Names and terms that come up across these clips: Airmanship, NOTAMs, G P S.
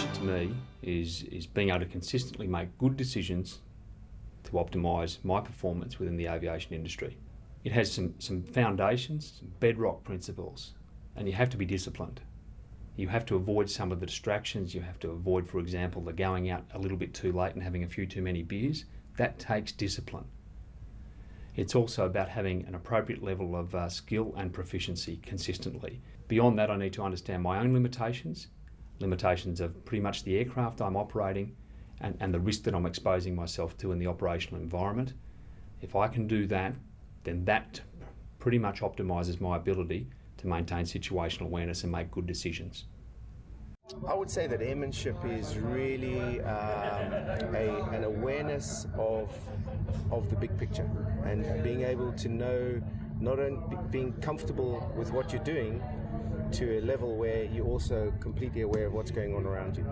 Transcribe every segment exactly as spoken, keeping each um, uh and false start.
airmanship to me is, is being able to consistently make good decisions to optimise my performance within the aviation industry. It has some, some foundations, some bedrock principles, and you have to be disciplined. You have to avoid some of the distractions. You have to avoid, for example, the going out a little bit too late and having a few too many beers. That takes discipline. It's also about having an appropriate level of uh, skill and proficiency consistently. Beyond that, I need to understand my own limitations, limitations of pretty much the aircraft I'm operating and, and the risk that I'm exposing myself to in the operational environment. If I can do that, then that pretty much optimises my ability to maintain situational awareness and make good decisions. I would say that airmanship is really um, a, an awareness of, of the big picture and being able to know, not only being comfortable with what you're doing to a level where you're also completely aware of what's going on around you.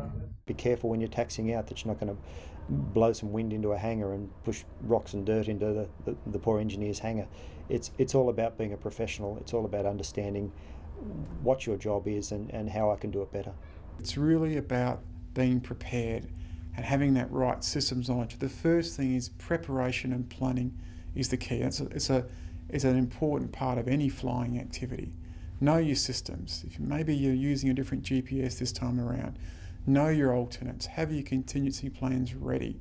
Be careful when you're taxiing out that you're not going to blow some wind into a hangar and push rocks and dirt into the, the, the poor engineer's hangar. It's, it's all about being a professional. It's all about understanding what your job is and, and how I can do it better. It's really about being prepared and having that right systems knowledge. The first thing is preparation and planning is the key. It's, a, it's, a, it's an important part of any flying activity. Know your systems. If maybe you're using a different G P S this time around, know your alternates, have your contingency plans ready.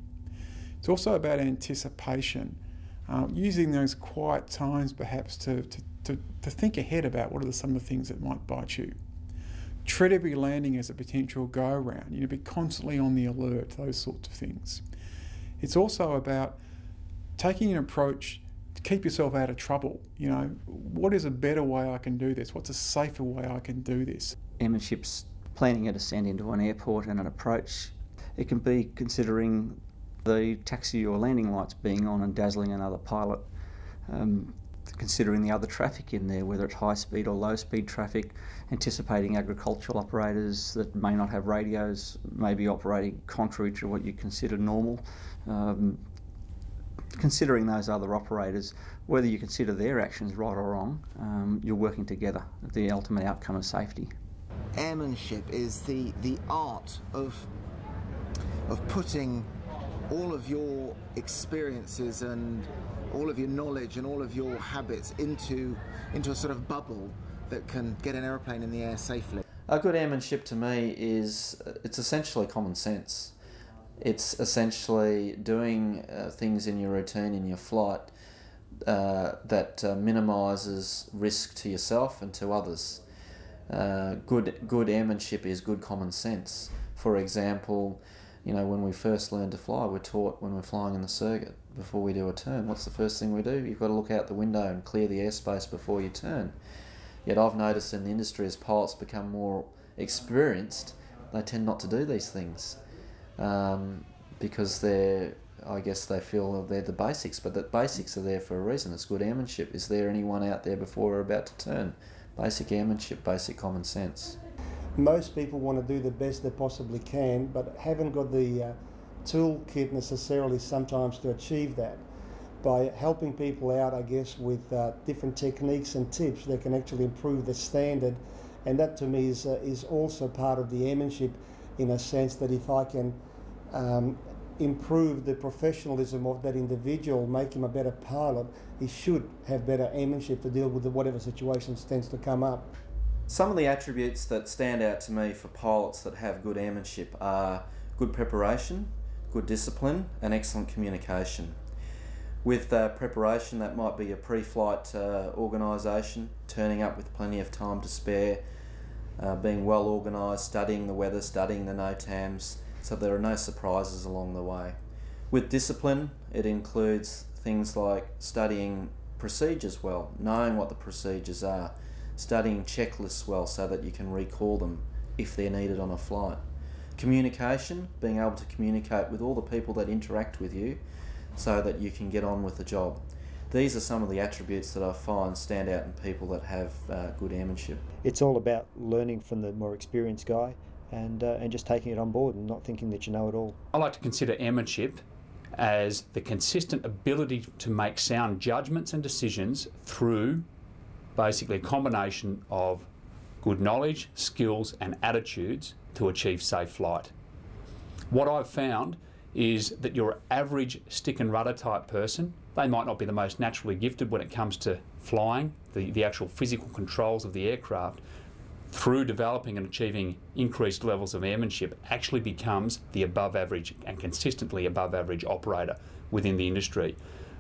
It's also about anticipation, um, using those quiet times perhaps to, to, to, to think ahead about what are some of the things that might bite you. Treat every landing as a potential go-round, you know, be constantly on the alert, those sorts of things. It's also about taking an approach to keep yourself out of trouble. You know, what is a better way I can do this? What's a safer way I can do this? Airmanship's planning a descent into an airport and an approach. It can be considering the taxi or landing lights being on and dazzling another pilot, um, considering the other traffic in there, whether it's high speed or low speed traffic, anticipating agricultural operators that may not have radios, may be operating contrary to what you consider normal. Um, considering those other operators, whether you consider their actions right or wrong, um, you're working together. The ultimate outcome is safety. Airmanship is the, the art of, of putting all of your experiences and all of your knowledge and all of your habits into, into a sort of bubble that can get an aeroplane in the air safely. A good airmanship to me is, it's essentially common sense. It's essentially doing uh, things in your routine, in your flight, uh, that uh, minimises risk to yourself and to others. Uh, good, good airmanship is good common sense. For example, you know, when we first learn to fly, we're taught when we're flying in the circuit, before we do a turn, what's the first thing we do? You've got to look out the window and clear the airspace before you turn. Yet I've noticed in the industry, as pilots become more experienced, they tend not to do these things um, because they're, I guess they feel they're the basics, but the basics are there for a reason. It's good airmanship. Is there anyone out there before we're about to turn? Basic airmanship, basic common sense. Most people want to do the best they possibly can, but haven't got the uh, toolkit necessarily sometimes to achieve that. By helping people out, I guess, with uh, different techniques and tips, they can actually improve the standard. And that to me is, uh, is also part of the airmanship, in a sense that if I can um, improve the professionalism of that individual, make him a better pilot, he should have better airmanship to deal with whatever situations tends to come up. Some of the attributes that stand out to me for pilots that have good airmanship are good preparation, good discipline, and excellent communication. With uh, preparation, that might be a pre-flight uh, organisation, turning up with plenty of time to spare, uh, being well organised, studying the weather, studying the NOTAMs, so there are no surprises along the way. With discipline, it includes things like studying procedures well, knowing what the procedures are, studying checklists well so that you can recall them if they're needed on a flight. Communication, being able to communicate with all the people that interact with you so that you can get on with the job. These are some of the attributes that I find stand out in people that have uh, good airmanship. It's all about learning from the more experienced guy and, uh, and just taking it on board and not thinking that you know it all. I like to consider airmanship as the consistent ability to make sound judgments and decisions through basically a combination of good knowledge, skills and attitudes to achieve safe flight. What I've found is that your average stick and rudder type person, they might not be the most naturally gifted when it comes to flying, the, the actual physical controls of the aircraft, through developing and achieving increased levels of airmanship, actually becomes the above average and consistently above average operator within the industry.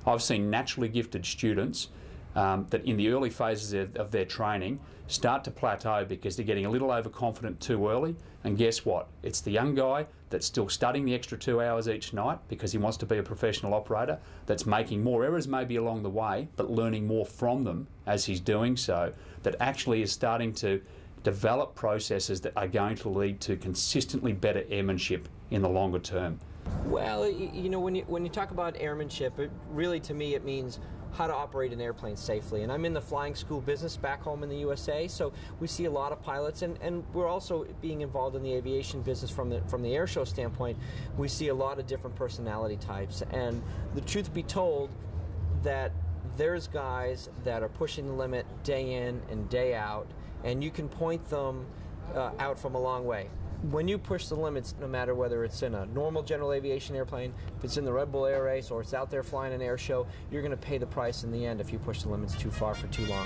I've seen naturally gifted students um, that in the early phases of, of their training start to plateau because they're getting a little overconfident too early, and guess what? It's the young guy that's still studying the extra two hours each night because he wants to be a professional operator that's making more errors maybe along the way, but learning more from them as he's doing so, that actually is starting to develop processes that are going to lead to consistently better airmanship in the longer term. Well, you know, when you, when you talk about airmanship, it really, to me, it means how to operate an airplane safely. And I'm in the flying school business back home in the U S A, so we see a lot of pilots, and, and we're also being involved in the aviation business from the, from the air show standpoint. We see a lot of different personality types, and the truth be told, that there's guys that are pushing the limit day in and day out, and you can point them uh, out from a long way. When you push the limits, no matter whether it's in a normal general aviation airplane, if it's in the Red Bull Air Race, or it's out there flying an air show, you're going to pay the price in the end if you push the limits too far for too long.